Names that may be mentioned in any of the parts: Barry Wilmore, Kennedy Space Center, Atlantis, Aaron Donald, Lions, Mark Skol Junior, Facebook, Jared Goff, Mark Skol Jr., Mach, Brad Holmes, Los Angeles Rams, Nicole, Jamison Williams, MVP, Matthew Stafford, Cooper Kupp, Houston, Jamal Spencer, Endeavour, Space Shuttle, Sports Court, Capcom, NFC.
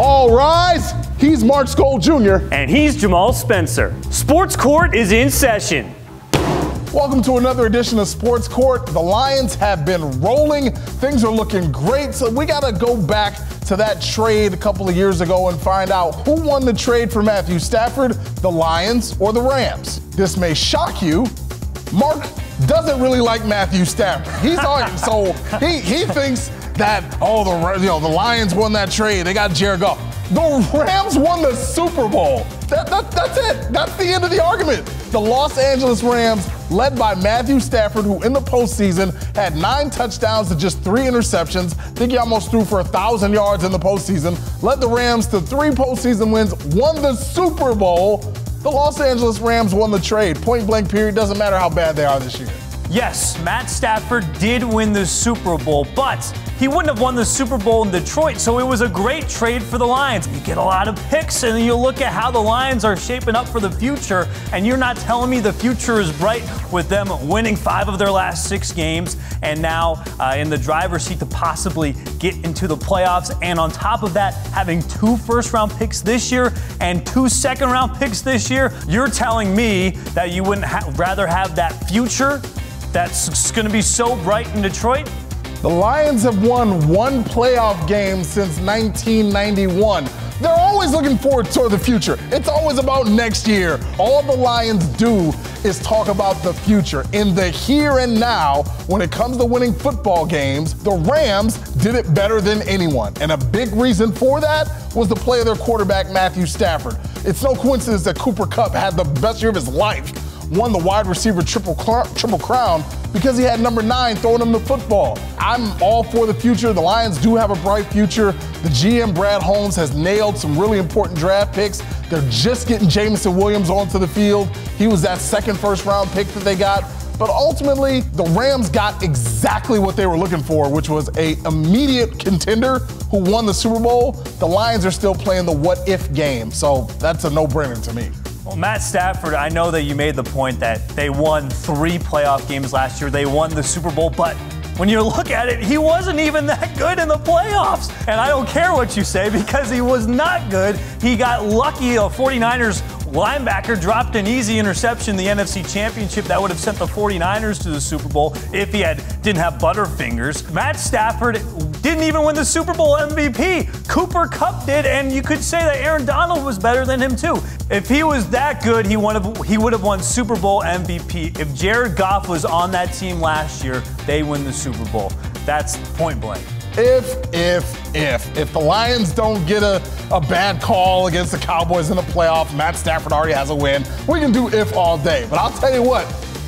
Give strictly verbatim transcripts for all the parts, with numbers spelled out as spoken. All rise. He's Mark Skol Junior And he's Jamal Spencer. Sports Court is in session. Welcome to another edition of Sports Court. The Lions have been rolling. Things are looking great. So we got to go back to that trade a couple of years ago and find out who won the trade for Matthew Stafford, the Lions or the Rams. This may shock you. Mark doesn't really like Matthew Stafford. He's on him, so he, he thinks that, oh, the, you know, the Lions won that trade. They got Jared Goff. The Rams won the Super Bowl. That, that, that's it. That's the end of the argument. The Los Angeles Rams, led by Matthew Stafford, who in the postseason had nine touchdowns to just three interceptions. I think he almost threw for one thousand yards in the postseason. Led the Rams to three postseason wins, won the Super Bowl. The Los Angeles Rams won the trade. Point blank period, doesn't matter how bad they are this year. Yes, Matt Stafford did win the Super Bowl, but he wouldn't have won the Super Bowl in Detroit, so it was a great trade for the Lions. You get a lot of picks, and you look at how the Lions are shaping up for the future, and you're not telling me the future is bright with them winning five of their last six games and now uh, in the driver's seat to possibly get into the playoffs. And on top of that, having two first-round picks this year and two second-round picks this year, you're telling me that you wouldn't ha- rather have that future that's going to be so bright in Detroit? The Lions have won one playoff game since nineteen ninety-one. They're always looking forward toward the future. It's always about next year. All the Lions do is talk about the future. In the here and now, when it comes to winning football games, the Rams did it better than anyone. And a big reason for that was the play of their quarterback, Matthew Stafford. It's no coincidence that Cooper Kupp had the best year of his life, won the wide receiver triple, triple crown because he had number nine throwing him the football. I'm all for the future. The Lions do have a bright future. The G M, Brad Holmes, has nailed some really important draft picks. They're just getting Jamison Williams onto the field. He was that second first-round pick that they got. But ultimately, the Rams got exactly what they were looking for, which was an immediate contender who won the Super Bowl. The Lions are still playing the what-if game, so that's a no-brainer to me. Well, Matt Stafford, I know that you made the point that they won three playoff games last year. They won the Super Bowl, but when you look at it, he wasn't even that good in the playoffs. And I don't care what you say because he was not good. He got lucky. A forty-niners linebacker dropped an easy interception in the N F C Championship that would have sent the forty-niners to the Super Bowl if he had didn't have Butterfingers. Matt Stafford didn't even win the Super Bowl M V P. Cooper Kupp did, and you could say that Aaron Donald was better than him too. If he was that good, he would have, he would have won Super Bowl M V P. If Jared Goff was on that team last year, they win the Super Bowl. That's point blank. If, if, if. If the Lions don't get a, a bad call against the Cowboys in the playoff, Matt Stafford already has a win. We can do if all day. But I'll tell you what,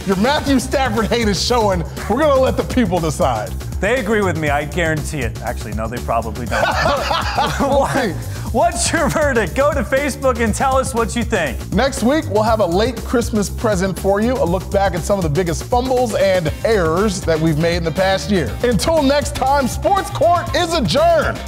your Matthew Stafford hate is showing. We're going to let the people decide. They agree with me. I guarantee it. Actually, no, they probably don't. what, what's your verdict? Go to Facebook and tell us what you think. Next week, we'll have a late Christmas present for you, a look back at some of the biggest fumbles and errors that we've made in the past year. Until next time, Sports Court is adjourned.